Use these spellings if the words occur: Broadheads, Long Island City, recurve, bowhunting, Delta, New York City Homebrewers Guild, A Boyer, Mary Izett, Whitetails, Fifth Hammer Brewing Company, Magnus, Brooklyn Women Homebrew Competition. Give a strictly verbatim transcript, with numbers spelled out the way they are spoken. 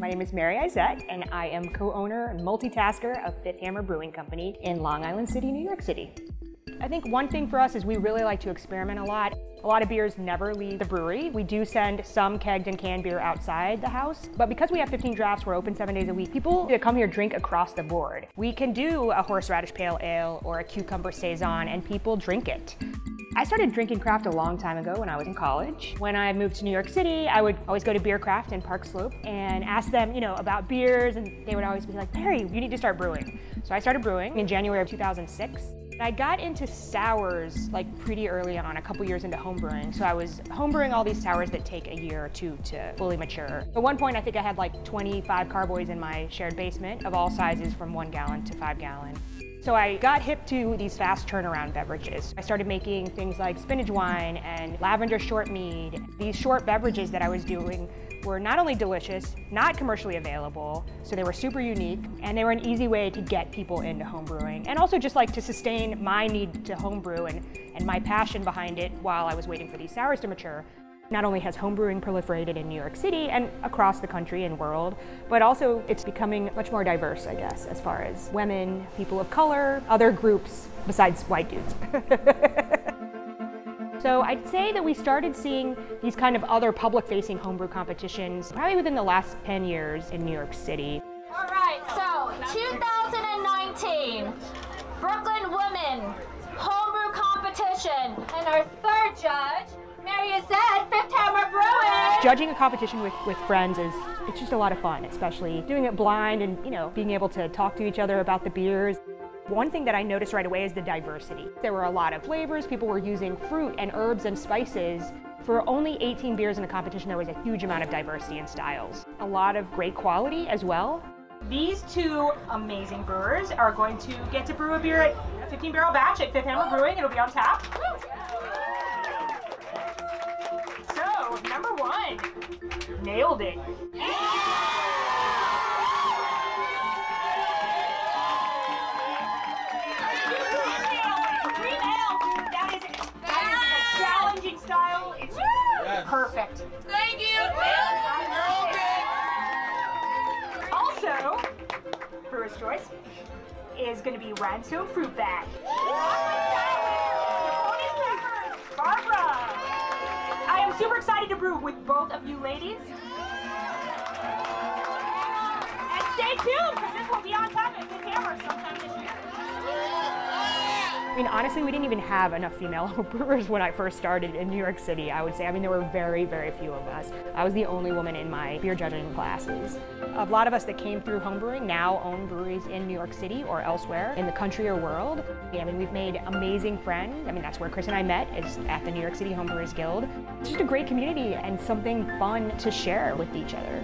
My name is Mary Izett, and I am co-owner and multitasker of Fifth Hammer Brewing Company in Long Island City, New York City. I think one thing for us is we really like to experiment a lot. A lot of beers never leave the brewery. We do send some kegged and canned beer outside the house, but because we have fifteen drafts, we're open seven days a week, people that come here drink across the board. We can do a horseradish pale ale or a cucumber saison, and people drink it. I started drinking craft a long time ago when I was in college. When I moved to New York City, I would always go to Beer Craft in Park Slope and ask them, you know, about beers, and they would always be like, Mary, you need to start brewing. So I started brewing in January of two thousand six. I got into sours like pretty early on, a couple years into homebrewing. So I was homebrewing all these sours that take a year or two to fully mature. At one point, I think I had like twenty-five carboys in my shared basement of all sizes from one gallon to five gallon. So I got hip to these fast turnaround beverages. I started making things like spinach wine and lavender short mead. These short beverages that I was doing were not only delicious, not commercially available, so they were super unique, and they were an easy way to get people into homebrewing, and also just like to sustain my need to homebrew and, and my passion behind it while I was waiting for these sours to mature. Not only has homebrewing proliferated in New York City and across the country and world, but also it's becoming much more diverse, I guess, as far as women, people of color, other groups besides white dudes. So I'd say that we started seeing these kind of other public-facing homebrew competitions probably within the last ten years in New York City. All right, so two thousand nineteen, Brooklyn Women Homebrew Competition, and our third judge, Mary Izett, Fifth Hammer Brewing. Judging a competition with, with friends is, it's just a lot of fun, especially doing it blind and, you know, being able to talk to each other about the beers. One thing that I noticed right away is the diversity. There were a lot of flavors. People were using fruit and herbs and spices. For only eighteen beers in the competition, there was a huge amount of diversity in styles. A lot of great quality as well. These two amazing brewers are going to get to brew a beer at a fifteen barrel batch at Fifth Hammer Brewing. It'll be on tap. So, number one, nailed it. Perfect. Thank you. Also, Brewer's Choice is going to be Rhinestone Fruit Bag. Barbara, I am super excited to brew with both of you ladies. And stay tuned, because this will be on top of the camera sometime this year. I mean, honestly, we didn't even have enough female homebrewers when I first started in New York City, I would say. I mean, there were very, very few of us. I was the only woman in my beer judging classes. A lot of us that came through homebrewing now own breweries in New York City or elsewhere in the country or world. I mean, we've made amazing friends. I mean, that's where Chris and I met, is at the New York City Homebrewers Guild. It's just a great community and something fun to share with each other.